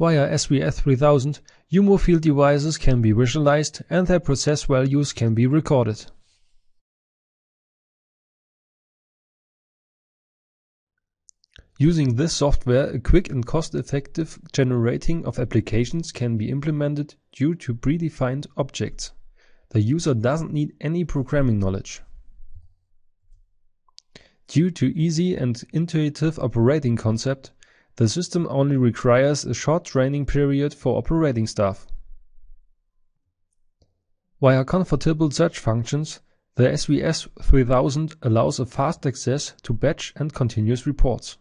Via SVS3000, JUMO field devices can be visualized and their process values can be recorded. Using this software, a quick and cost-effective generating of applications can be implemented due to predefined objects. The user doesn't need any programming knowledge. Due to easy and intuitive operating concept, the system only requires a short training period for operating staff. Via comfortable search functions, the SVS3000 allows a fast access to batch and continuous reports.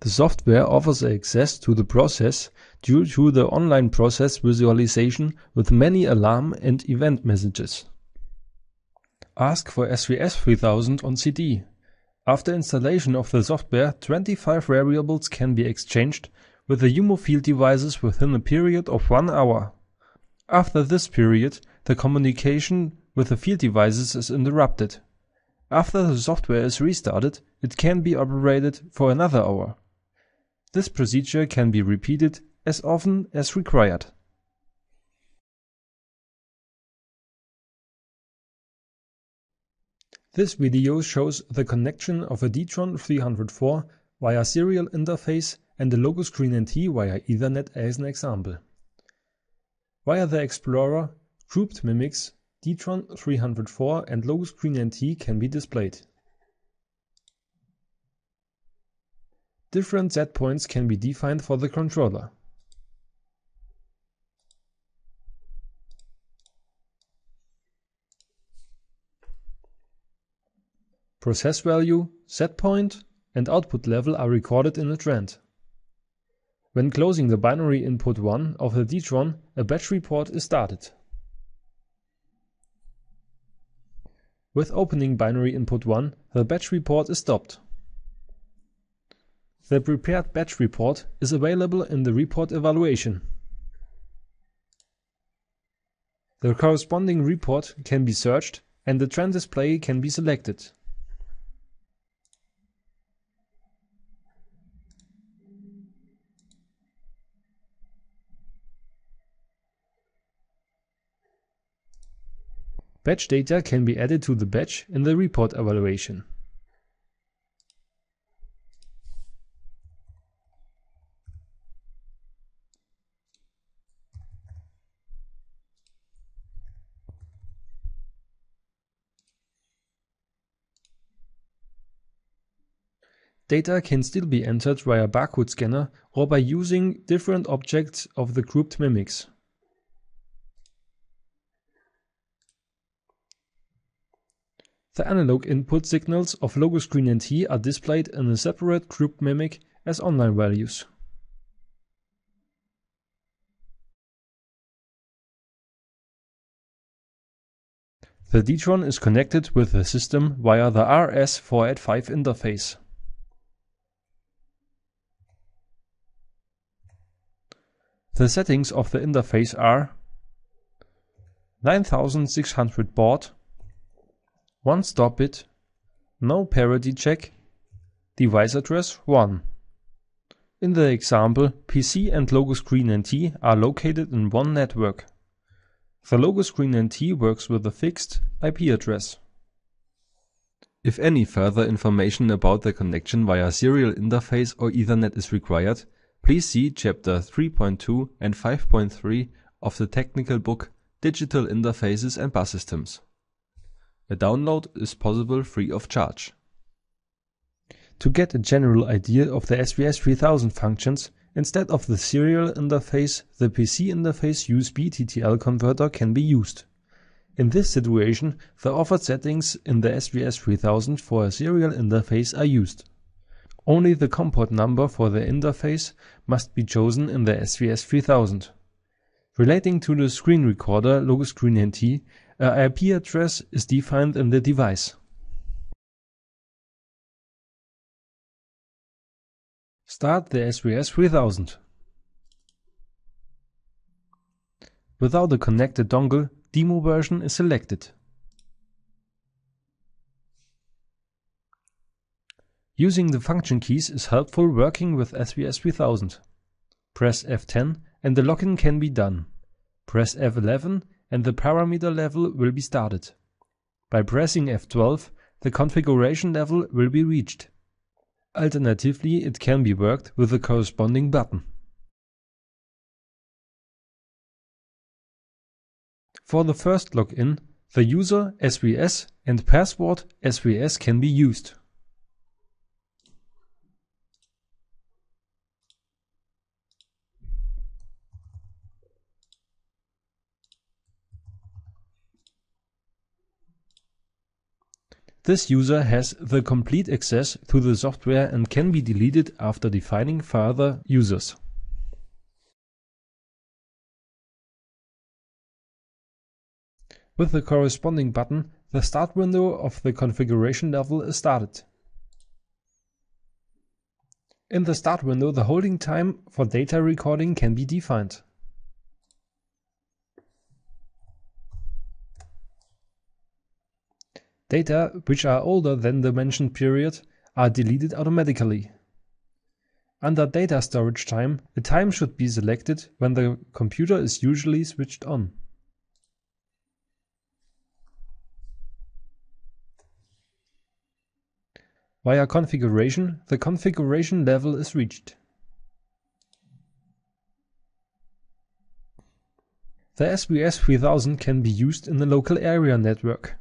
The software offers access to the process due to the online process visualization with many alarm and event messages. Ask for SVS3000 on CD. After installation of the software, 25 variables can be exchanged with the JUMO field devices within a period of 1 hour. After this period, the communication with the field devices is interrupted. After the software is restarted, it can be operated for another hour. This procedure can be repeated as often as required. This video shows the connection of a dTRON 304 via serial interface and a LogoScreen NT via Ethernet as an example. Via the Explorer, grouped mimics, dTRON 304 and LogoScreen NT can be displayed. Different set points can be defined for the controller. Process value, set point, and output level are recorded in a trend. When closing the binary input 1 of the dTRON, a batch report is started. With opening binary input 1, the batch report is stopped. The prepared batch report is available in the report evaluation. The corresponding report can be searched and the trend display can be selected. Batch data can be added to the batch in the report evaluation. Data can still be entered via barcode scanner or by using different objects of the grouped mimics. The analog input signals of LogoScreen NT are displayed in a separate grouped mimic as online values. The dTRON is connected with the system via the RS485 interface. The settings of the interface are 9600 baud, 1 stop bit, no parity check, device address 1. In the example, PC and LogoScreen NT are located in one network. The LogoScreen NT works with a fixed IP address. If any further information about the connection via serial interface or Ethernet is required, please see Chapter 3.2 and 5.3 of the technical book Digital Interfaces and Bus Systems. A download is possible free of charge. To get a general idea of the SVS3000 functions, instead of the serial interface, the PC interface USB TTL converter can be used. In this situation, the offered settings in the SVS3000 for a serial interface are used. Only the COM port number for the interface must be chosen in the SVS3000. Relating to the screen recorder LogoScreen NT, an IP address is defined in the device. Start the SVS3000. Without a connected dongle, demo version is selected. Using the function keys is helpful working with SVS3000. Press F10 and the login can be done. Press F11 and the parameter level will be started. By pressing F12, the configuration level will be reached. Alternatively, it can be worked with the corresponding button. For the first login, the user SVS and password SVS can be used. This user has the complete access to the software and can be deleted after defining further users. With the corresponding button, the start window of the configuration level is started. In the start window, the holding time for data recording can be defined. Data which are older than the mentioned period are deleted automatically. Under data storage time, the time should be selected when the computer is usually switched on. Via configuration, the configuration level is reached. The SVS3000 can be used in the local area network.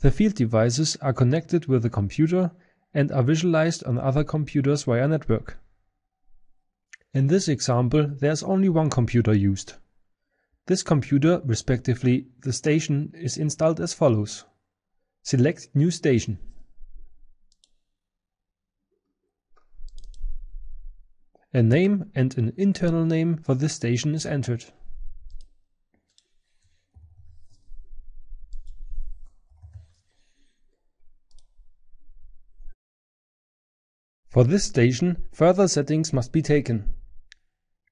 The field devices are connected with the computer and are visualized on other computers via network. In this example, there is only one computer used. This computer, respectively the station, is installed as follows. Select New Station. A name and an internal name for this station is entered. For this station, further settings must be taken.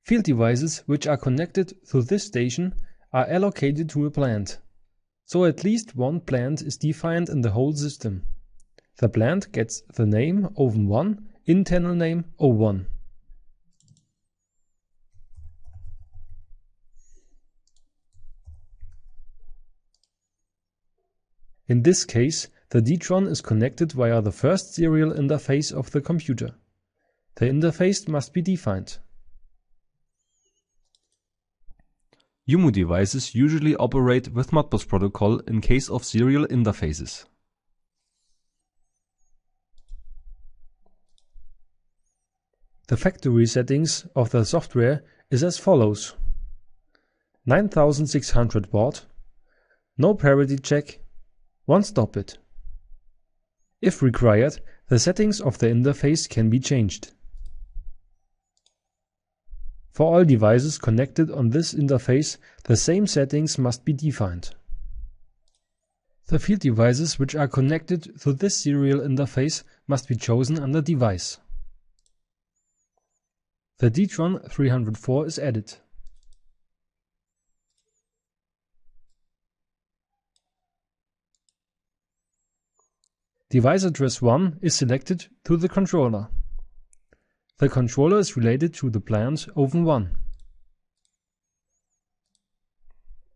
Field devices which are connected to this station are allocated to a plant. So at least one plant is defined in the whole system. The plant gets the name OVEN1, internal name O1. In this case, the dTRON is connected via the first serial interface of the computer. The interface must be defined. JUMO devices usually operate with Modbus protocol in case of serial interfaces. The factory settings of the software is as follows. 9600 baud, no parity check, one stop it. If required, the settings of the interface can be changed. For all devices connected on this interface, the same settings must be defined. The field devices which are connected to this serial interface must be chosen under Device. The dTRON 304 is added. Device address 1 is selected to the controller. The controller is related to the plant OVEN1.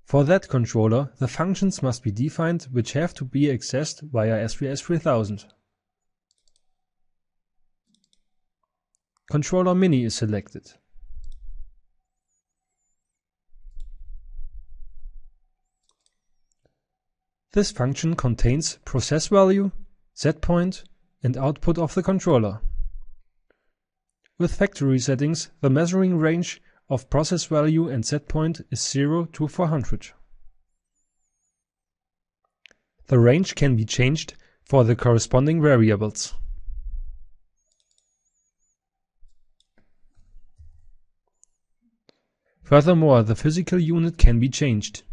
For that controller, the functions must be defined which have to be accessed via SVS3000. Controller Mini is selected. This function contains process value, set point and output of the controller. With factory settings, the measuring range of process value and set point is 0 to 400. The range can be changed for the corresponding variables. Furthermore, the physical unit can be changed.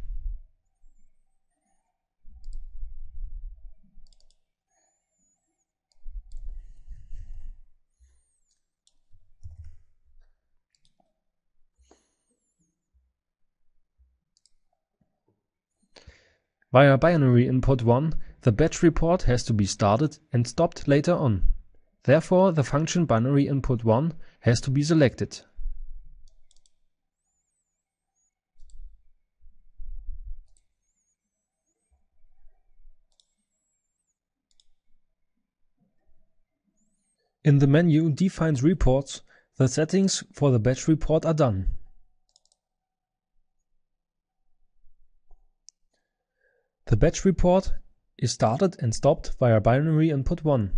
Via binary input 1, the batch report has to be started and stopped later on. Therefore, the function binary input 1 has to be selected. In the menu Defines Reports, the settings for the batch report are done. The batch report is started and stopped via binary input 1.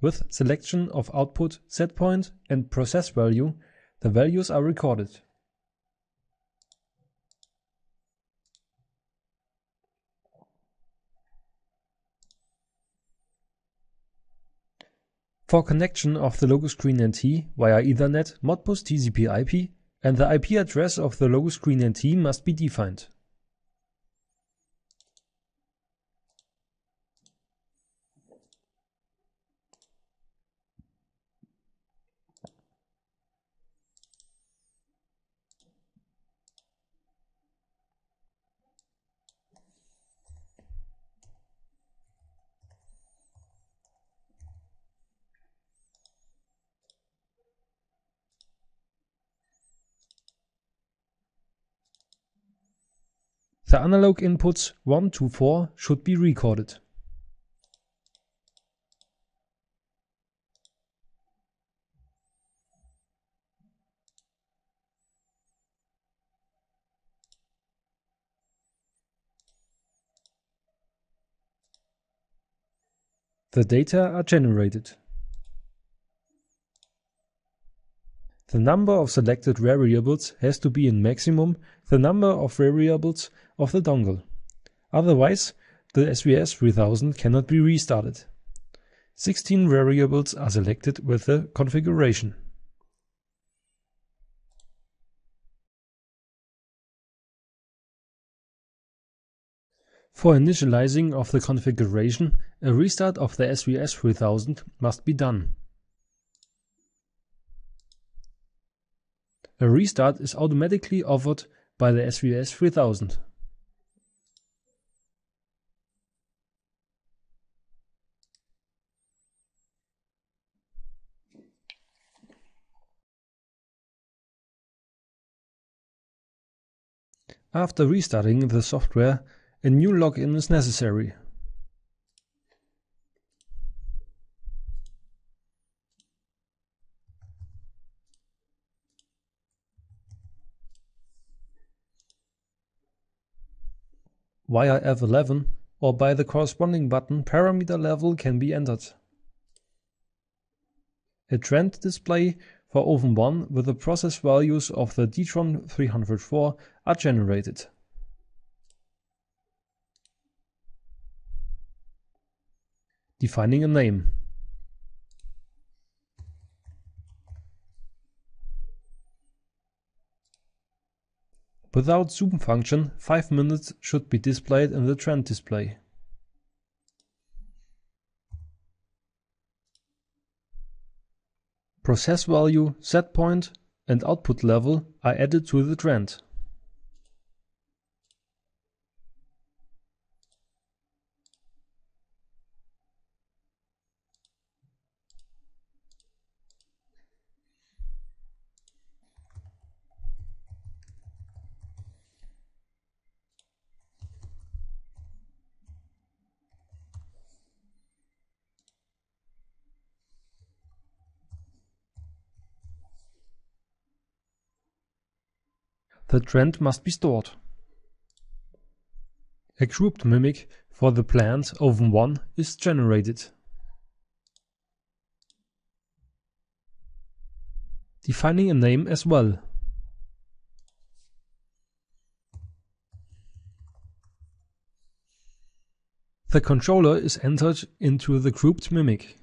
With selection of output setpoint and process value, the values are recorded. For connection of the LogoScreen NT via Ethernet, Modbus TCP/IP and the IP address of the LogoScreen NT must be defined. The analog inputs 1 to 4 should be recorded. The data are generated. The number of selected variables has to be in maximum the number of variables of the dongle. Otherwise, the SVS3000 cannot be restarted. 16 variables are selected with the configuration. For initializing of the configuration, a restart of the SVS3000 must be done. A restart is automatically offered by the SVS3000. After restarting the software, a new login is necessary. Via F11 or by the corresponding button, parameter level can be entered. A trend display for OVEN1 with the process values of the dTRON 304 are generated. Defining a name. Without zoom function, 5 minutes should be displayed in the trend display. Process value, setpoint and output level are added to the trend. The trend must be stored. A grouped mimic for the planned OVEN1 is generated. Defining a name as well. The controller is entered into the grouped mimic.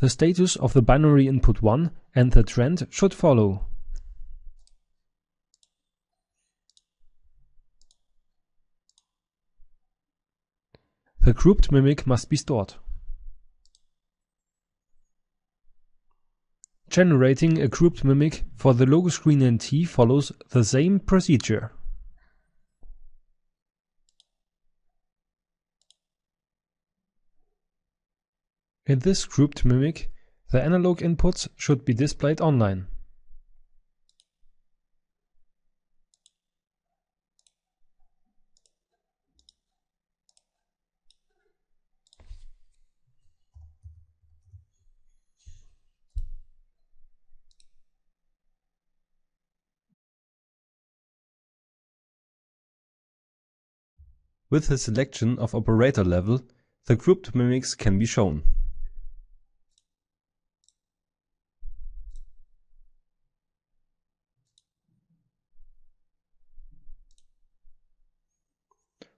The status of the binary input 1 and the trend should follow. The grouped mimic must be stored. Generating a grouped mimic for the LogoScreen NT follows the same procedure. In this grouped mimic, the analog inputs should be displayed online. With the selection of operator level, the grouped mimics can be shown.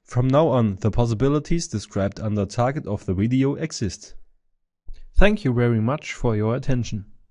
From now on, the possibilities described under target of the video exist. Thank you very much for your attention.